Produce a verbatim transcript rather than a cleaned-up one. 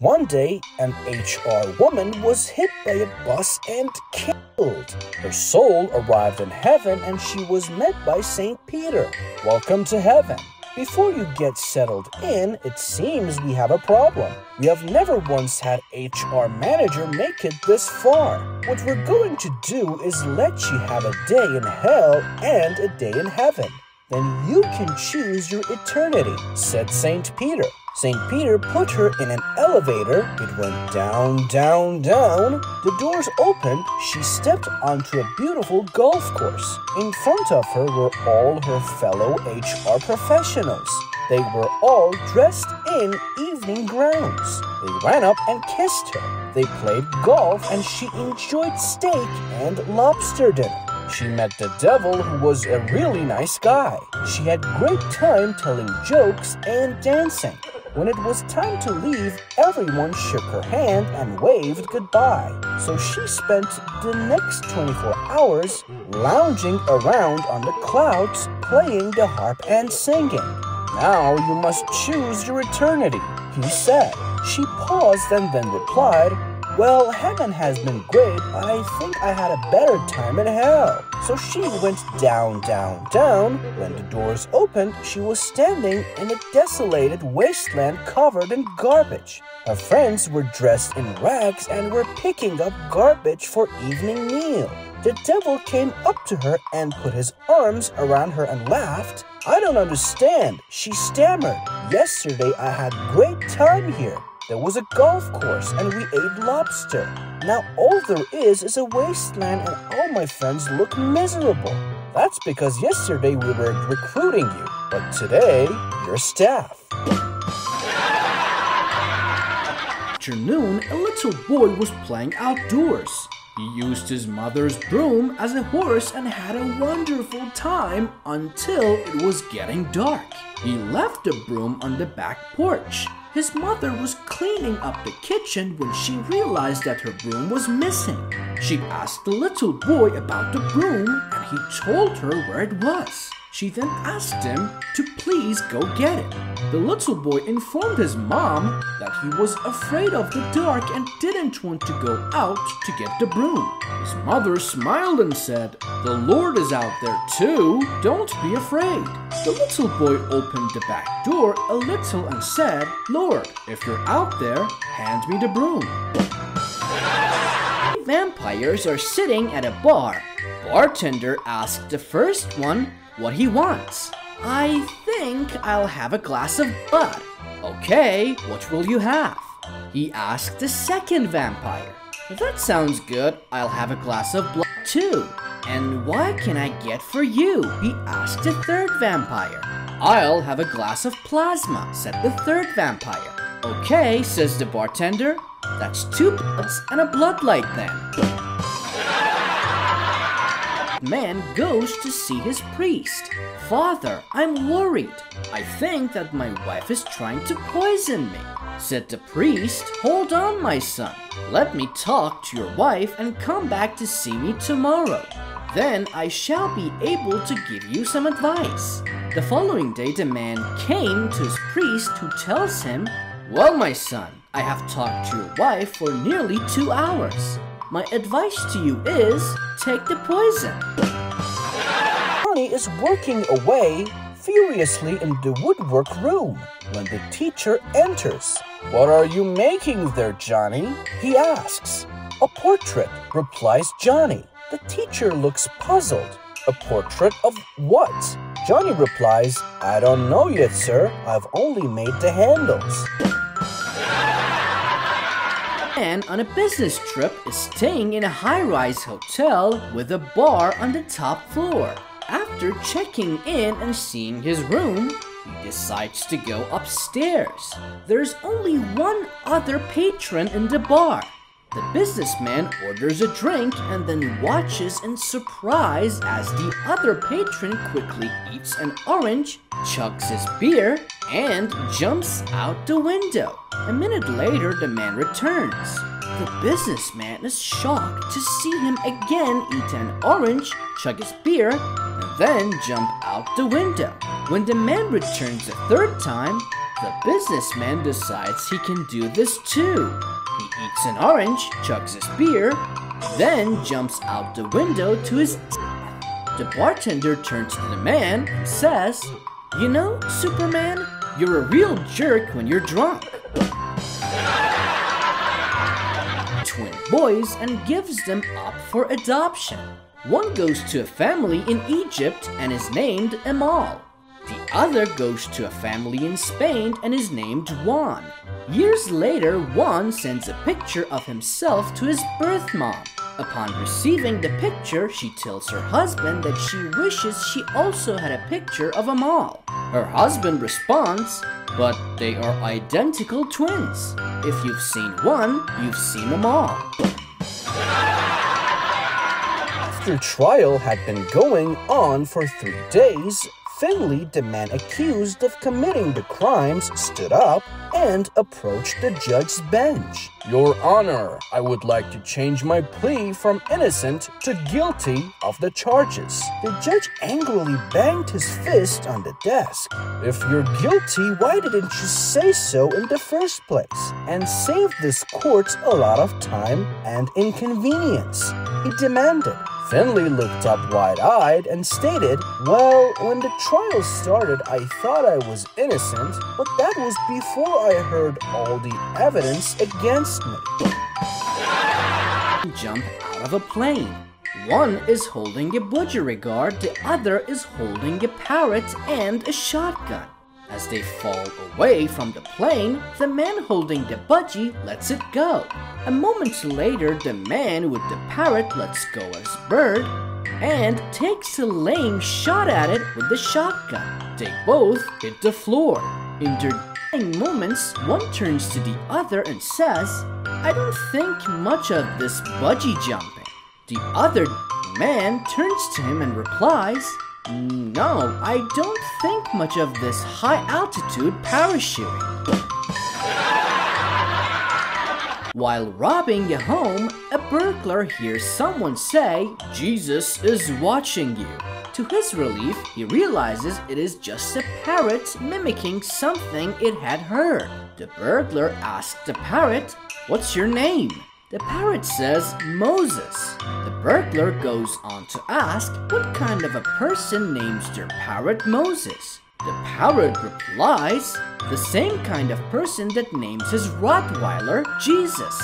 One day, an H R woman was hit by a bus and killed. Her soul arrived in heaven and she was met by Saint Peter. Welcome to heaven. Before you get settled in, it seems we have a problem. We have never once had H R manager make it this far. What we're going to do is let you have a day in hell and a day in heaven. Then you can choose your eternity, said Saint Peter. Saint Peter put her in an elevator. It went down, down, down. The doors opened. She stepped onto a beautiful golf course. In front of her were all her fellow H R professionals. They were all dressed in evening gowns. They ran up and kissed her. They played golf and she enjoyed steak and lobster dinner. She met the devil, who was a really nice guy. She had great time telling jokes and dancing. When it was time to leave, everyone shook her hand and waved goodbye. So she spent the next twenty-four hours lounging around on the clouds, playing the harp and singing. Now you must choose your eternity, he said. She paused and then replied, "Well, heaven has been great, but I think I had a better time in hell." So she went down, down, down. When the doors opened, she was standing in a desolated wasteland covered in garbage. Her friends were dressed in rags and were picking up garbage for evening meal. The devil came up to her and put his arms around her and laughed. "I don't understand," she stammered. "Yesterday I had great time here. There was a golf course, and we ate lobster. Now all there is is a wasteland, and all my friends look miserable. That's because yesterday we were recruiting you, but today, you're staff." Afternoon, a little boy was playing outdoors. He used his mother's broom as a horse and had a wonderful time until it was getting dark. He left the broom on the back porch. His mother was cleaning up the kitchen when she realized that her broom was missing. She asked the little boy about the broom and he told her where it was. She then asked him to please go get it. The little boy informed his mom that he was afraid of the dark and didn't want to go out to get the broom. His mother smiled and said, "The Lord is out there too, don't be afraid." The little boy opened the back door a little and said, "Lord, if you're out there, hand me the broom." Vampires are sitting at a bar. Bartender asked the first one what he wants. "I think I'll have a glass of Bud." "Okay, what will you have?" he asked the second vampire. "That sounds good, I'll have a glass of Blood too." "And what can I get for you?" he asked the third vampire. "I'll have a glass of Plasma," said the third vampire. "Okay," says the bartender, "that's two Bloods and a Bloodlight then." Man goes to see his priest. "Father, I'm worried. I think that my wife is trying to poison me," said the priest. "Hold on, my son. Let me talk to your wife and come back to see me tomorrow. Then I shall be able to give you some advice." The following day, the man came to his priest, who tells him, "Well, my son, I have talked to your wife for nearly two hours. My advice to you is, take the poison." Johnny is working away furiously in the woodwork room when the teacher enters. "What are you making there, Johnny?" he asks. "A portrait," replies Johnny. The teacher looks puzzled. "A portrait of what?" Johnny replies, "I don't know yet, sir. I've only made the handles." A man on a business trip is staying in a high-rise hotel with a bar on the top floor. After checking in and seeing his room, he decides to go upstairs. There's only one other patron in the bar. The businessman orders a drink and then watches in surprise as the other patron quickly eats an orange, chugs his beer, and jumps out the window. A minute later, the man returns. The businessman is shocked to see him again eat an orange, chug his beer, and then jump out the window. When the man returns a third time, The businessman decides he can do this too. He eats an orange, chugs his beer, then jumps out the window to his death. The bartender turns to the man and says, "You know, Superman, you're a real jerk when you're drunk." Twin boys and gives them up for adoption. One goes to a family in Egypt and is named Amal. The other goes to a family in Spain and is named Juan. Years later, Juan sends a picture of himself to his birth mom. Upon receiving the picture, she tells her husband that she wishes she also had a picture of Amal. Her husband responds, "But they are identical twins. If you've seen one, you've seen Amal." After trial had been going on for three days, Finley, the man accused of committing the crimes, stood up and approached the judge's bench. "Your Honor, I would like to change my plea from innocent to guilty of the charges." The judge angrily banged his fist on the desk. "If you're guilty, why didn't you say so in the first place and save this court a lot of time and inconvenience?" he demanded. Finley looked up wide-eyed and stated, "Well, when the trial started, I thought I was innocent, but that was before I heard all the evidence against me." Jump out of a plane. One is holding a budgerigard, the other is holding a parrot and a shotgun. As they fall away from the plane, the man holding the budgie lets it go. A moment later, the man with the parrot lets go of his bird and takes a lame shot at it with the shotgun. They both hit the floor. In their dying moments, one turns to the other and says, "I don't think much of this budgie jumping." The other man turns to him and replies, "No, I don't think much of this high-altitude parachuting." While robbing a home, a burglar hears someone say, "Jesus is watching you." To his relief, he realizes it is just a parrot mimicking something it had heard. The burglar asks the parrot, "What's your name?" The parrot says, "Moses." The burglar goes on to ask what kind of a person names their parrot Moses. The parrot replies, "The same kind of person that names his Rottweiler Jesus."